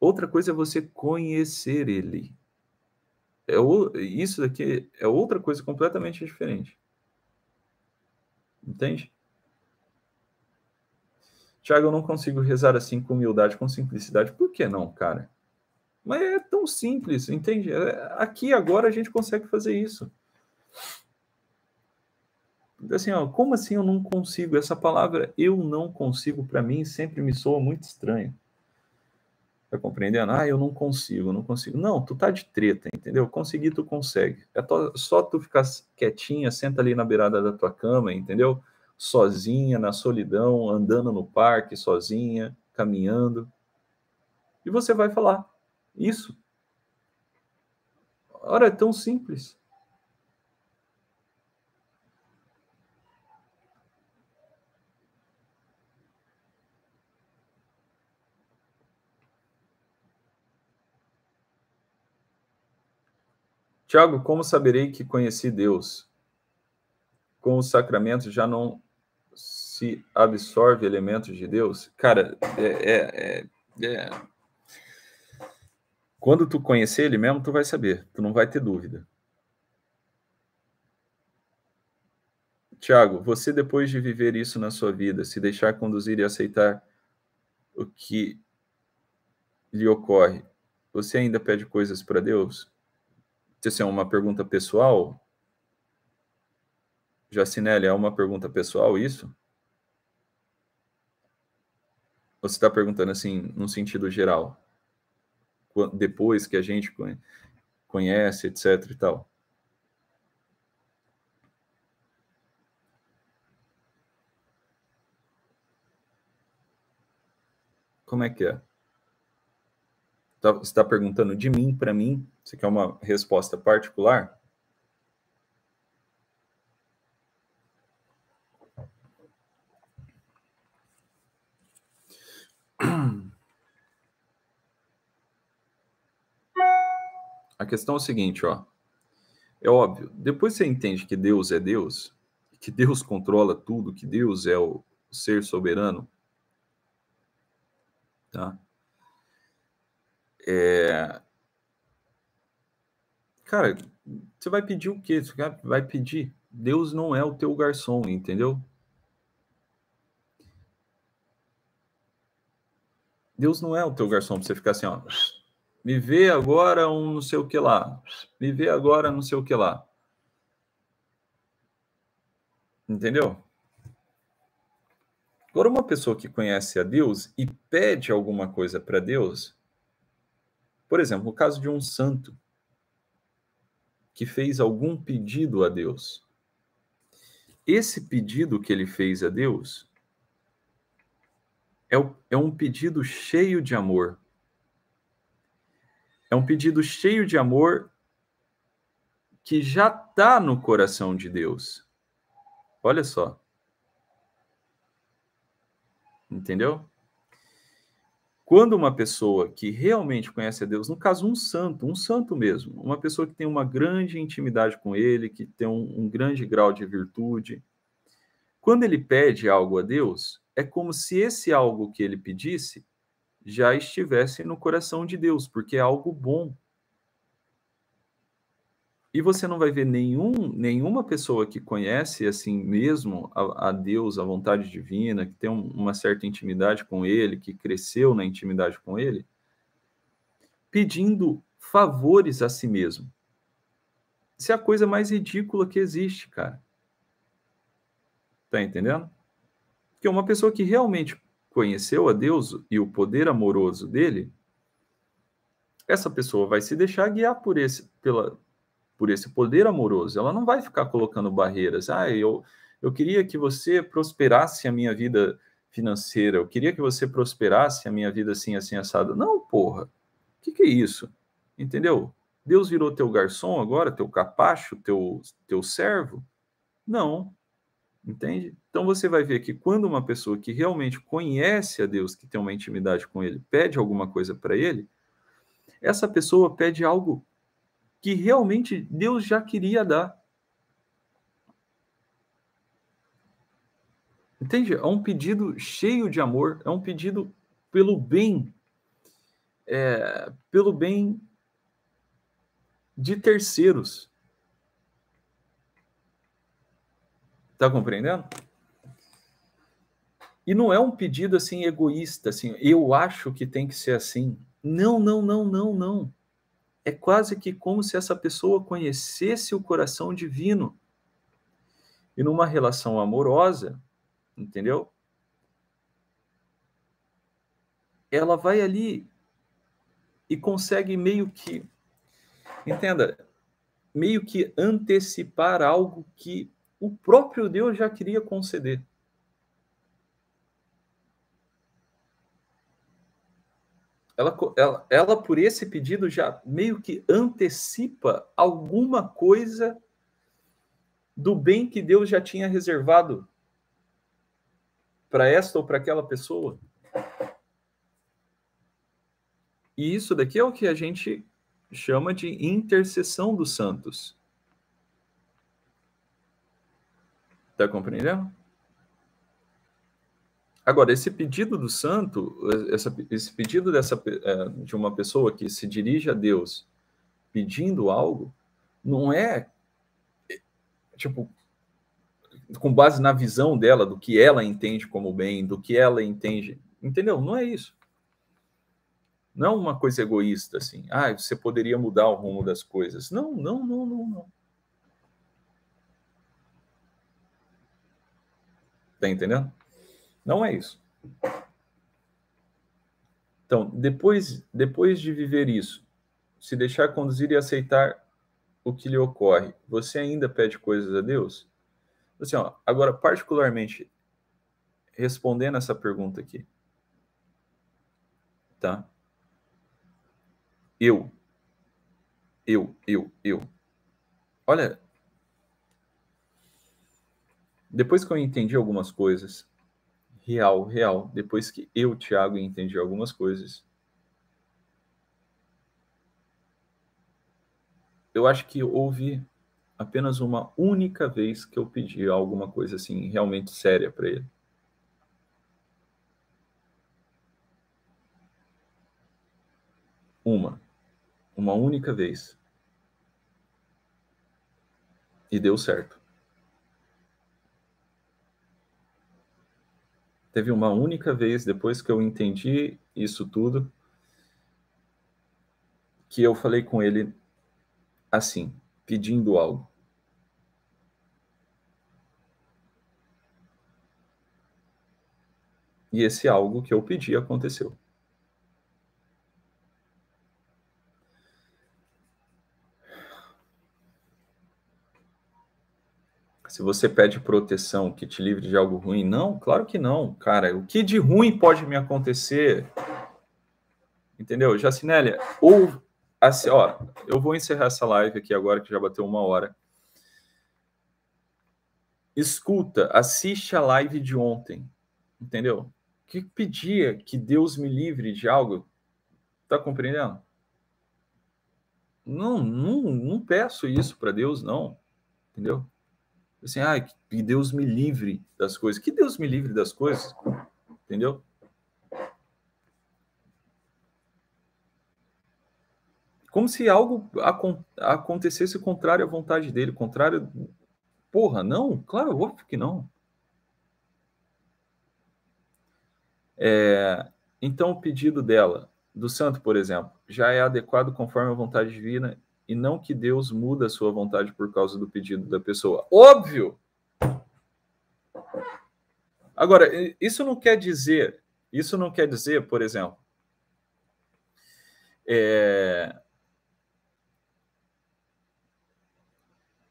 Outra coisa é você conhecer ele. Isso daqui é outra coisa completamente diferente. Entende? Thiago, eu não consigo rezar assim com humildade, com simplicidade. Por que não, cara? Mas é tão simples, entende? Aqui, agora, a gente consegue fazer isso. Assim, ó, como assim eu não consigo? Essa palavra, eu não consigo, para mim, sempre me soa muito estranho. Tá compreendendo? Ah, eu não consigo, não consigo. Não, tu tá de treta, entendeu? Conseguir, tu consegue. É só tu ficar quietinha, senta ali na beirada da tua cama, entendeu? Sozinha, na solidão, andando no parque, sozinha, caminhando. E você vai falar isso. Ora, é tão simples. Thiago, como saberei que conheci Deus? Com os sacramentos já não se absorve elementos de Deus? Cara, quando tu conhecer ele mesmo, tu vai saber. Tu não vai ter dúvida. Thiago, você depois de viver isso na sua vida, se deixar conduzir e aceitar o que lhe ocorre, você ainda pede coisas para Deus? Isso é uma pergunta pessoal? Giacinelli, é uma pergunta pessoal isso? Ou você está perguntando assim, num sentido geral? Depois que a gente conhece, etc e tal. Como é que é? Você está perguntando de mim para mim? Você quer uma resposta particular? A questão é o seguinte, ó. É óbvio, depois você entende que Deus é Deus, que Deus controla tudo, que Deus é o ser soberano, tá? Cara, você vai pedir o quê? Você vai pedir? Deus não é o teu garçom, entendeu? Deus não é o teu garçom pra você ficar assim, ó. Me vê agora um não sei o que lá. Me vê agora não sei o que lá. Entendeu? Agora, uma pessoa que conhece a Deus e pede alguma coisa para Deus, por exemplo, o caso de um santo que fez algum pedido a Deus. Esse pedido que ele fez a Deus é um pedido cheio de amor. É um pedido cheio de amor que já está no coração de Deus. Olha só. Entendeu? Quando uma pessoa que realmente conhece a Deus, no caso um santo mesmo, uma pessoa que tem uma grande intimidade com ele, que tem um grande grau de virtude, quando ele pede algo a Deus, é como se esse algo que ele pedisse já estivesse no coração de Deus, porque é algo bom. E você não vai ver nenhuma pessoa que conhece assim mesmo a Deus, a vontade divina, que tem uma certa intimidade com ele, que cresceu na intimidade com ele, pedindo favores a si mesmo. Isso é a coisa mais ridícula que existe, cara. Tá entendendo? Porque uma pessoa que realmente conheceu a Deus e o poder amoroso dele, essa pessoa vai se deixar guiar por esse poder amoroso. Ela não vai ficar colocando barreiras. Eu queria que você prosperasse a minha vida financeira, eu queria que você prosperasse a minha vida assim, assada. Não, porra. O que é isso? Entendeu? Deus virou teu garçom agora, teu capacho, teu servo? Não. Entende? Então você vai ver que quando uma pessoa que realmente conhece a Deus, que tem uma intimidade com ele, pede alguma coisa para ele, essa pessoa pede algo que realmente Deus já queria dar. Entende? É um pedido cheio de amor, é um pedido pelo bem de terceiros. Tá compreendendo? E não é um pedido assim egoísta, assim, eu acho que tem que ser assim. Não. É quase que como se essa pessoa conhecesse o coração divino. E numa relação amorosa, entendeu? Ela vai ali e consegue meio que, entenda, meio que antecipar algo que o próprio Deus já queria conceder. Ela, por esse pedido, já meio que antecipa alguma coisa do bem que Deus já tinha reservado para esta ou para aquela pessoa. E isso daqui é o que a gente chama de intercessão dos santos. Está compreendendo? Agora, esse pedido do santo, esse pedido de uma pessoa que se dirige a Deus pedindo algo, não é, tipo, com base na visão dela, do que ela entende como bem, do que ela entende, entendeu? Não é isso. Não é uma coisa egoísta, assim, você poderia mudar o rumo das coisas. Não. Tá entendendo? Não é isso. Então, depois de viver isso, se deixar conduzir e aceitar o que lhe ocorre, você ainda pede coisas a Deus? Assim, ó, agora, particularmente, respondendo essa pergunta aqui, tá? Olha, depois que eu entendi algumas coisas, real, depois que eu, Thiago, entendi algumas coisas, eu acho que houve apenas uma única vez que eu pedi alguma coisa assim realmente séria para ele. Uma única vez. E deu certo. Teve uma única vez, depois que eu entendi isso tudo, que eu falei com ele assim, pedindo algo. E esse algo que eu pedi aconteceu. Se você pede proteção que te livre de algo ruim, não, claro que não, cara. O que de ruim pode me acontecer? Entendeu? Jacinélia, ou assim, ó, eu vou encerrar essa live aqui agora que já bateu 1 hora. Escuta, assiste a live de ontem, entendeu? Que pedia que Deus me livre de algo, tá compreendendo? Não peço isso para Deus, não, entendeu? Assim, ah, que Deus me livre das coisas. Que Deus me livre das coisas, entendeu? Como se algo acontecesse contrário à vontade dele, contrário... Porra, não? Claro, óbvio que não. Então, o pedido dela, do santo, por exemplo, já é adequado conforme a vontade divina, e não que Deus muda a sua vontade por causa do pedido da pessoa. Óbvio! Agora, isso não quer dizer, por exemplo,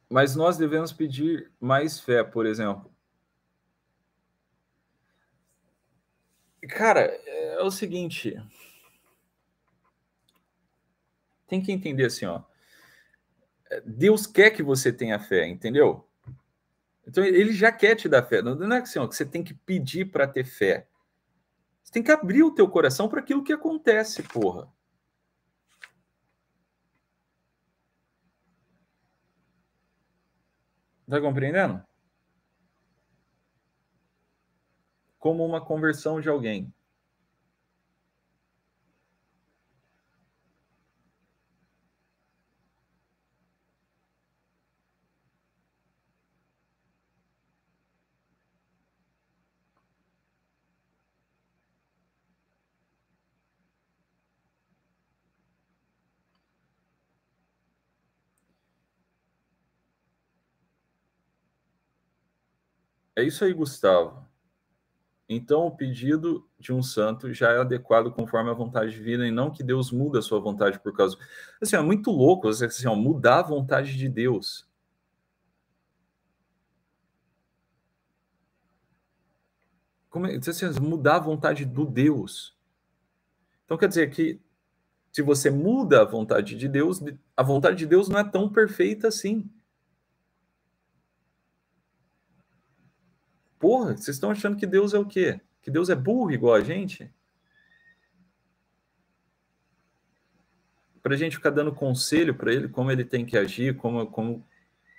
mas nós devemos pedir mais fé, por exemplo. Cara, é o seguinte, tem que entender assim, ó. Deus quer que você tenha fé, entendeu? Então, ele já quer te dar fé. Não é assim, ó, que você tem que pedir para ter fé. Você tem que abrir o teu coração para aquilo que acontece, porra. Tá compreendendo? Como uma conversão de alguém. É isso aí, Gustavo. Então, o pedido de um santo já é adequado conforme a vontade divina, e não que Deus muda a sua vontade por causa... Assim, é muito louco, assim, ó, mudar a vontade de Deus. Como é, assim, mudar a vontade do Deus. Então, quer dizer que se você muda a vontade de Deus, a vontade de Deus não é tão perfeita assim. Porra, vocês estão achando que Deus é o quê? Que Deus é burro igual a gente? Pra gente ficar dando conselho pra ele, como ele tem que agir, como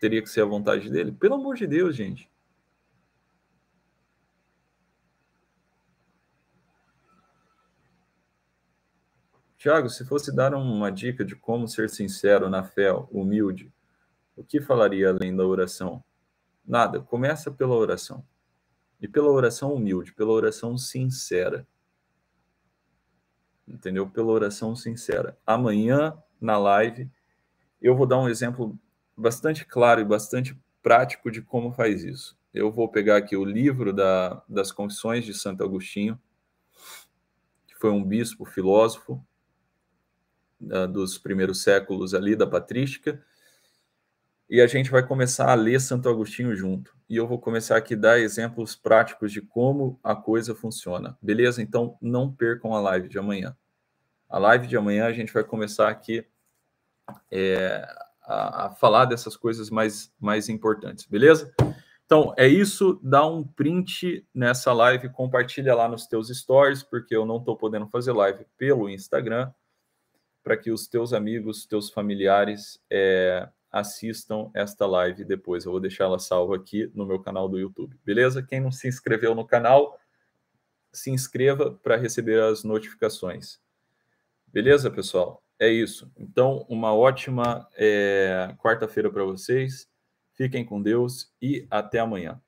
teria que ser a vontade dele? Pelo amor de Deus, gente. Thiago, se fosse dar uma dica de como ser sincero na fé, humilde, o que falaria além da oração? Nada. Começa pela oração. E pela oração humilde, pela oração sincera. Entendeu? Pela oração sincera. Amanhã, na live, eu vou dar um exemplo bastante claro e bastante prático de como faz isso. Eu vou pegar aqui o livro das Confissões de Santo Agostinho, que foi um bispo filósofo dos primeiros séculos ali da patrística, e a gente vai começar a ler Santo Agostinho junto. E eu vou começar aqui a dar exemplos práticos de como a coisa funciona. Beleza? Então, não percam a live de amanhã. A live de amanhã a gente vai começar aqui a falar dessas coisas mais importantes. Beleza? Então, é isso. Dá um print nessa live. Compartilha lá nos teus stories, porque eu não estou podendo fazer live pelo Instagram, para que os teus amigos, teus familiares... assistam esta live depois. Eu vou deixar ela salva aqui no meu canal do YouTube, beleza? Quem não se inscreveu no canal, se inscreva para receber as notificações. Beleza, pessoal? É isso. Então, uma ótima quarta-feira para vocês. Fiquem com Deus e até amanhã.